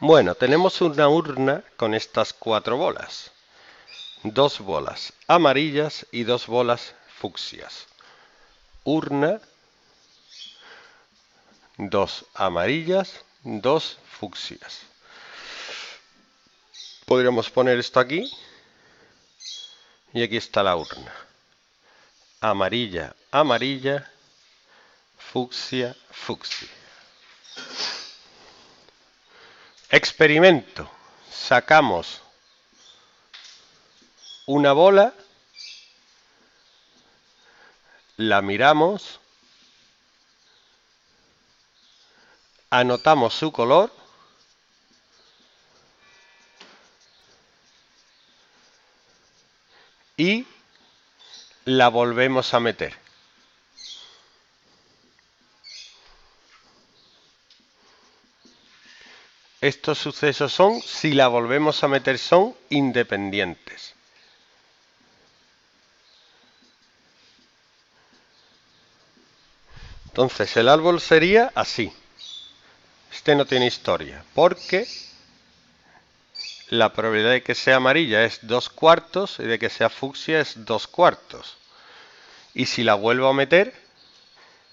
Bueno, tenemos una urna con estas cuatro bolas. Dos bolas amarillas y dos bolas fucsias. Urna, dos amarillas, dos fucsias. Podríamos poner esto aquí. Y aquí está la urna. Amarilla, amarilla, fucsia, fucsia. Experimento. Sacamos una bola, la miramos, anotamos su color y la volvemos a meter. Estos sucesos son, si la volvemos a meter, son independientes. Entonces el árbol sería así. Este no tiene historia, porque la probabilidad de que sea amarilla es 2/4 y de que sea fucsia es 2/4. Y si la vuelvo a meter,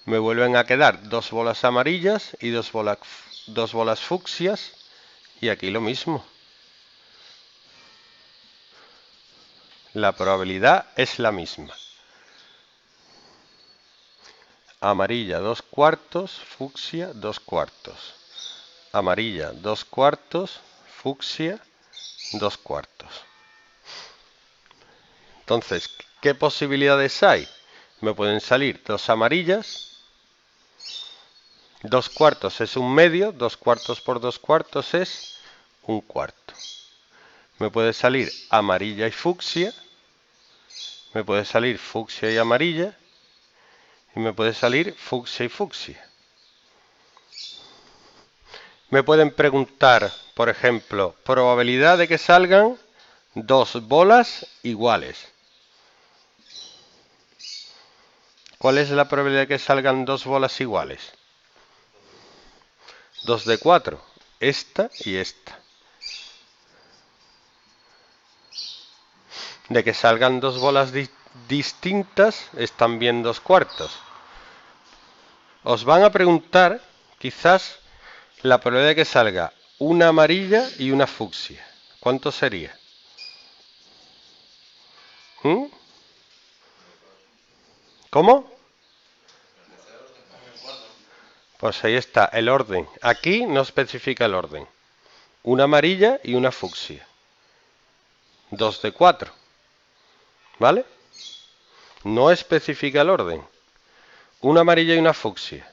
me vuelven a quedar dos bolas amarillas y dos bolas fucsias. Y aquí lo mismo. La probabilidad es la misma. Amarilla 2/4, fucsia 2/4. Amarilla 2/4, fucsia 2/4. Entonces, ¿qué posibilidades hay? Me pueden salir dos amarillas. 2/4 es un medio. 2/4 por 2/4 es 1/4. Me puede salir amarilla y fucsia. Me puede salir fucsia y amarilla. Y me puede salir fucsia y fucsia. Me pueden preguntar, por ejemplo, probabilidad de que salgan dos bolas iguales. ¿Cuál es la probabilidad de que salgan dos bolas iguales? 2 de 4. Esta y esta. De que salgan dos bolas distintas es también 2/4. Os van a preguntar, quizás, la probabilidad de que salga una amarilla y una fucsia. ¿Cuánto sería? ¿Cómo? Pues ahí está el orden. Aquí no especifica el orden. Una amarilla y una fucsia. 2 de 4. ¿Vale? No especifica el orden. Una amarilla y una fucsia.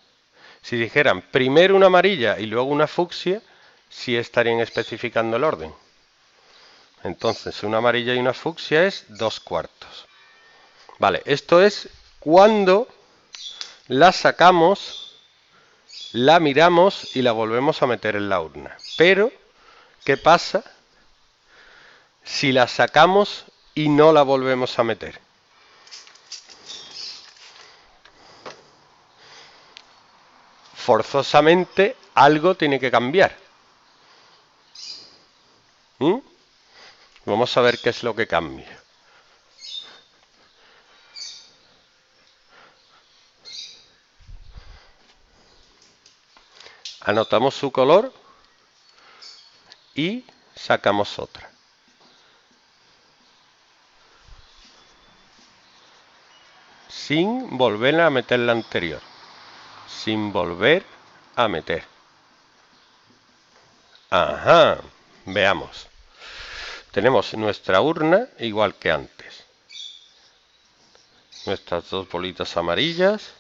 Si dijeran primero una amarilla y luego una fucsia, sí estarían especificando el orden. Entonces, una amarilla y una fucsia es 2/4. Vale, esto es cuando la sacamos, la miramos y la volvemos a meter en la urna. Pero, ¿qué pasa si la sacamos y no la volvemos a meter? Forzosamente algo tiene que cambiar. Vamos a ver qué es lo que cambia. Anotamos su color y sacamos otra. Sin volver a meter la anterior. Sin volver a meter. Ajá, veamos. Tenemos nuestra urna igual que antes. Nuestras dos bolitas amarillas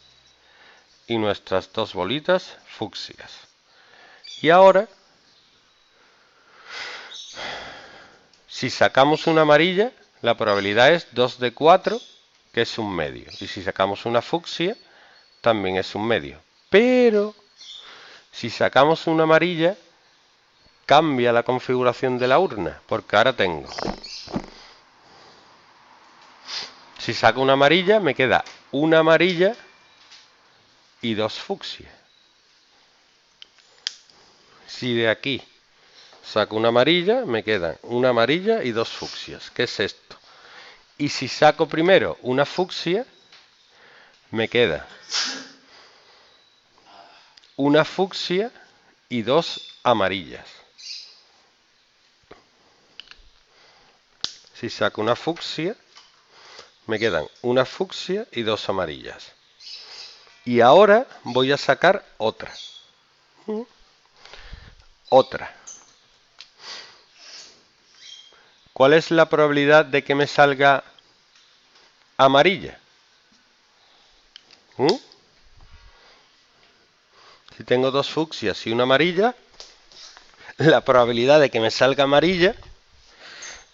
y nuestras dos bolitas fucsias. Y ahora, si sacamos una amarilla, la probabilidad es 2 de 4, que es un medio. Y si sacamos una fucsia, también es un medio. Pero si sacamos una amarilla, cambia la configuración de la urna, porque ahora tengo, si saco una amarilla, me queda una amarilla y dos fucsias. Si de aquí Saco una amarilla, me quedan una amarilla y dos fucsias. ¿Qué es esto? Y si saco primero una fucsia, me queda una fucsia y dos amarillas. Si saco una fucsia, me quedan una fucsia y dos amarillas. Y ahora voy a sacar otra. Otra. ¿Cuál es la probabilidad de que me salga amarilla? Si tengo dos fucsias y una amarilla, la probabilidad de que me salga amarilla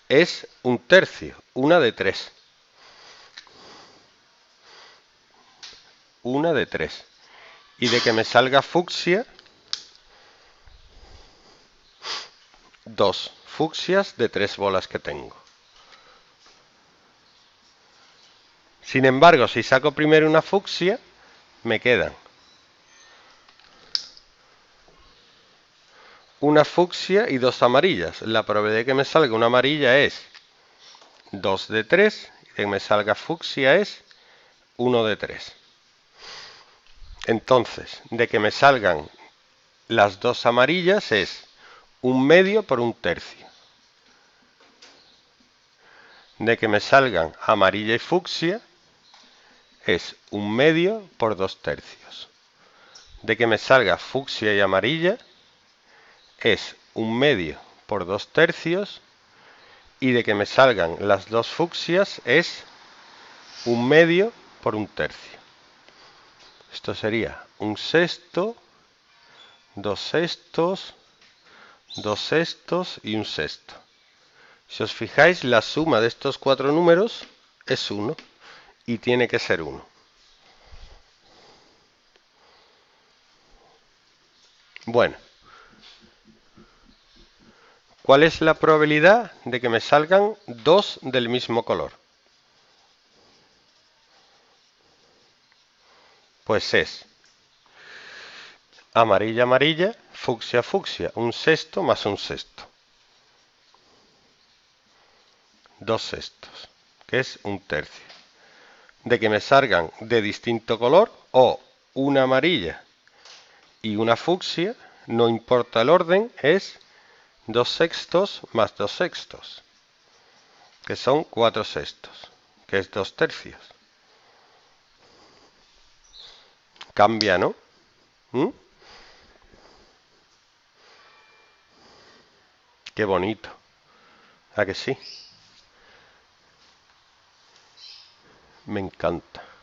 es 1/3, 1 de 3. 1 de 3. Y de que me salga fucsia, 2 fucsias de 3 bolas que tengo. Sin embargo, si saco primero una fucsia, me quedan una fucsia y dos amarillas. La probabilidad de que me salga una amarilla es 2 de 3. Y de que me salga fucsia es 1 de 3. Entonces, de que me salgan las dos amarillas es 1/2 por 1/3. De que me salgan amarilla y fucsia es 1/2 por 2/3. De que me salga fucsia y amarilla es 1/2 por 2/3. Y de que me salgan las dos fucsias es 1/2 por 1/3. Esto sería 1/6, 2/6, 2/6 y 1/6. Si os fijáis, la suma de estos 4 números es 1 y tiene que ser 1. Bueno, ¿cuál es la probabilidad de que me salgan dos del mismo color? Pues es amarilla, amarilla, fucsia, fucsia, 1/6 más 1/6. 2/6, que es 1/3. De que me salgan de distinto color o una amarilla y una fucsia, no importa el orden, es 2/6 más 2/6, que son 4/6, que es 2/3. Cambia, ¿no? Qué bonito. ¿A que sí? Me encanta.